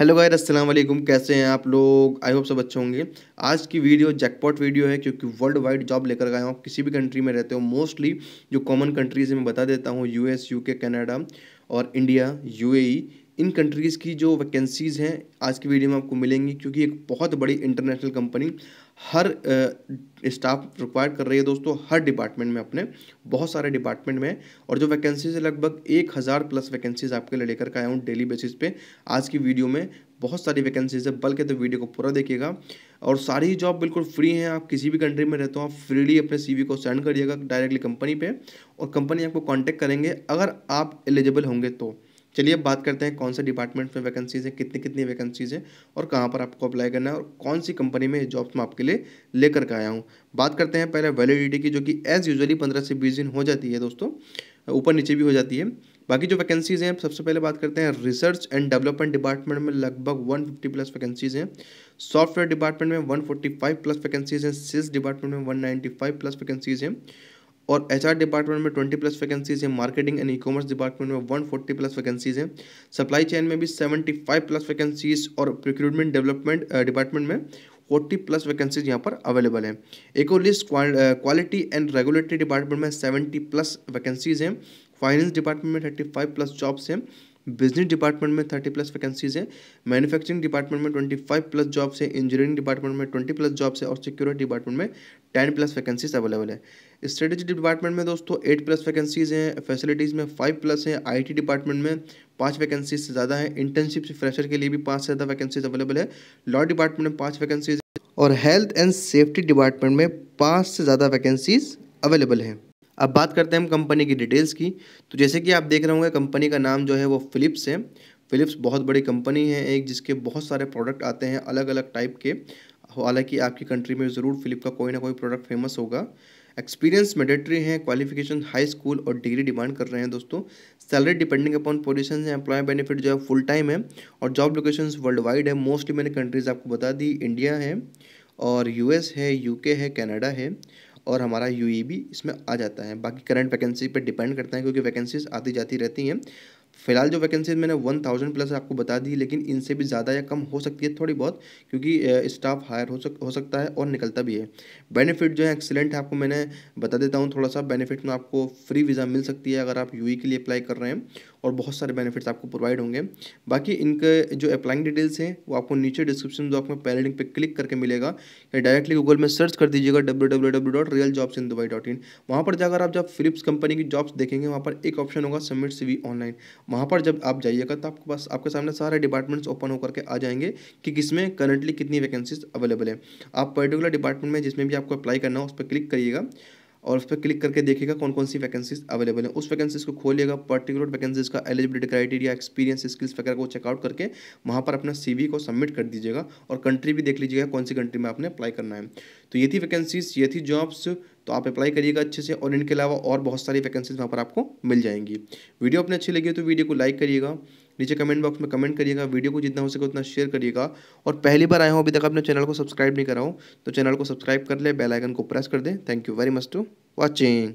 Hello guys अस्सलाम वालेकुम, कैसे हैं आप लोग। आई होप सब अच्छे होंगे। आज की वीडियो जैकपॉट वीडियो है क्योंकि वर्ल्ड वाइड जॉब लेकर आया हूँ। किसी भी कंट्री में रहते हो, मोस्टली जो कॉमन कंट्रीज़ मैं बता देता हूँ, यूएस, यूके, कनाडा और इंडिया, यूएई, इन कंट्रीज़ की जो वैकेंसीज़ हैं आज की वीडियो में आपको मिलेंगी क्योंकि एक बहुत बड़ी इंटरनेशनल कंपनी हर स्टाफ रिक्वायर कर रही है दोस्तों, हर डिपार्टमेंट में, अपने बहुत सारे डिपार्टमेंट में। और जो वैकेंसीज है लगभग 1000 प्लस वैकेंसीज आपके लिए लेकर आया हूँ डेली बेसिस पे। आज की वीडियो में बहुत सारी वैकेंसीज है, बल्कि तो वीडियो को पूरा देखिएगा। और सारी जॉब बिल्कुल फ्री हैं, आप किसी भी कंट्री में रहते हो आप फ्रीली अपने CV को सेंड करिएगा डायरेक्टली कंपनी पर, और कंपनी आपको कॉन्टैक्ट करेंगे अगर आप एलिजिबल होंगे तो। चलिए अब बात करते हैं कौन से डिपार्टमेंट में वैकेंसीज़ हैं, कितनी कितनी वैकेंसीज़ हैं और कहाँ पर आपको अप्लाई करना है और कौन सी कंपनी में जॉब्स में आपके लिए लेकर के आया हूँ। बात करते हैं पहले वैलिडिटी की, जो कि एज़ यूजुअली 15 से 20 दिन हो जाती है दोस्तों, ऊपर नीचे भी हो जाती है। बाकी जो वैकेंसीज़ हैं, सबसे पहले बात करते हैं रिसर्च एंड डेवलपमेंट डिपार्टमेंट में लगभग 150 प्लस वैकेंसीज़ हैं। सॉफ्टवेयर डिपार्टमेंट में 145 प्लस वैकेंसीज़ हैं। सेल्स डिपार्टमेंट में 195 प्लस वैकेंसीज़ हैं और HR डिपार्टमेंट में 20 प्लस वैकेंसीज़ हैं। मार्केटिंग एंड ई-कॉमर्स डिपार्टमेंट में 140 प्लस वैकेंसीज़ हैं। सप्लाई चेन में भी 75 प्लस वैकेंसीज़ और प्रोक्योरमेंट डेवलपमेंट डिपार्टमेंट में 40 प्लस वैकेंसीज़ यहाँ पर अवेलेबल हैं। Eco list quality and regulatory department में 70 प्लस वैकेंसीज़ हैं। फाइनेंस डिपार्टमेंट में 35 प्लस जॉब्स हैं। बिजनेस डिपार्टमेंट में 30 प्लस वैकेंसीज़ हैं। मैन्युफैक्चरिंग डिपार्टमेंट में 25 प्लस जॉब्स हैं। इंजीनियरिंग डिपार्टमेंट में 20 प्लस जॉब्स है और सिक्योरिटी डिपार्टमेंट में 10 प्लस वैकेंसीज अवेलेबल है। स्ट्रेटेजी डिपार्टमेंट में दोस्तों 8 प्लस वैकेंसीज़ हैं। फैसिलिटीज़ में 5 प्लस हैं। IT डिपार्टमेंट में 5 वैकेंसीज से ज़्यादा है। इंटर्नशिप से फ्रेशर के लिए भी 5 से ज़्यादा वैकेंसीज अवेलेबल है। लॉ डिपार्टमेंट में 5 वैकेंसीज और हेल्थ एंड सेफ्टी डिपार्टमेंट में 5 से ज़्यादा वैकेंसीज अवेलेबल हैं। अब बात करते हैं हम कंपनी की डिटेल्स की। तो जैसे कि आप देख रहे होंगे कंपनी का नाम जो है वो फिलिप्स है। फिलिप्स बहुत बड़ी कंपनी है एक, जिसके बहुत सारे प्रोडक्ट आते हैं अलग अलग टाइप के। हालांकि आपकी कंट्री में ज़रूर फिलिप का कोई ना कोई प्रोडक्ट फेमस होगा। एक्सपीरियंस मैंडेटरी है, क्वालिफिकेशन हाई स्कूल और डिग्री डिमांड कर रहे हैं दोस्तों। सैलरी डिपेंडिंग अपॉन पोजीशन है। एम्प्लॉय बेनिफिट जो है फुल टाइम है और जॉब लोकेशंस वर्ल्ड वाइड है। मोस्टली मैंने कंट्रीज़ आपको बता दी, इंडिया है और US है, UK है, कनाडा है और हमारा UAE भी इसमें आ जाता है। बाकी करंट वैकेंसी पर डिपेंड करता है क्योंकि वैकेंसीज आती जाती रहती हैं। फिलहाल जो वैकेंसीज मैंने 1000 प्लस आपको बता दी, लेकिन इनसे भी ज़्यादा या कम हो सकती है थोड़ी बहुत, क्योंकि स्टाफ हायर हो सकता है और निकलता भी है। बेनिफिट जो है एक्सीलेंट है, आपको मैंने बता देता हूँ थोड़ा सा। बेनिफिट में आपको फ्री वीज़ा मिल सकती है अगर आप UAE के लिए अप्लाई कर रहे हैं और बहुत सारे बेनिफिट्स आपको प्रोवाइड होंगे। बाकी इनके जो अप्लाइंग डिटेल्स हैं वो आपको नीचे डिस्क्रिप्शन बॉक्स में पहले लिंक पर क्लिक करके मिलेगा या डायरेक्टली गूगल में सर्च कर दीजिएगा www.realjobsindubai.in। वहाँ पर जाकर आप जब फिलिप्स कंपनी की जॉब्स देखेंगे वहाँ पर एक ऑप्शन होगा सबमिट CV ऑनलाइन। वहाँ पर जब आप जाइएगा तो आपके पास आपके सामने सारे डिपार्टमेंट्स ओपन होकर के आ जाएंगे कि किसमें करंटली कितनी वैकेंसीज अवेलेबल है। आप पर्टिकुलर डिपार्टमेंट में जिसमें भी आपको अप्लाई करना हो उस पर क्लिक करिएगा और उस पर क्लिक करके देखिएगा कौन कौन सी वैकेंसीज अवेलेबल है। उस वैकेंसीज को खोलिएगा, पर्टिकुलर वैकेंसीज का एलिजिबिलिटी क्राइटेरिया, एक्सपीरियंस, स्किल्स वगैरह को चेकआउट करके वहाँ पर अपना CV को सबमिट कर दीजिएगा और कंट्री भी देख लीजिएगा कौन सी कंट्री में आपने अप्लाई करना है। तो ये थी वैकेंसीज, ये थी जॉब्स, तो आप अप्लाई करिएगा अच्छे से। और इनके अलावा और बहुत सारी वैकेंसीज वहाँ पर आपको मिल जाएंगी। वीडियो अपने अच्छी लगी तो वीडियो को लाइक करिएगा, नीचे कमेंट बॉक्स में कमेंट करिएगा, वीडियो को जितना हो सके उतना शेयर करिएगा। और पहली बार आए हो अभी तक अपने चैनल को सब्सक्राइब नहीं कराओ तो चैनल को सब्सक्राइब कर ले, बेल आइकन को प्रेस कर दें। Thank you very much to watching.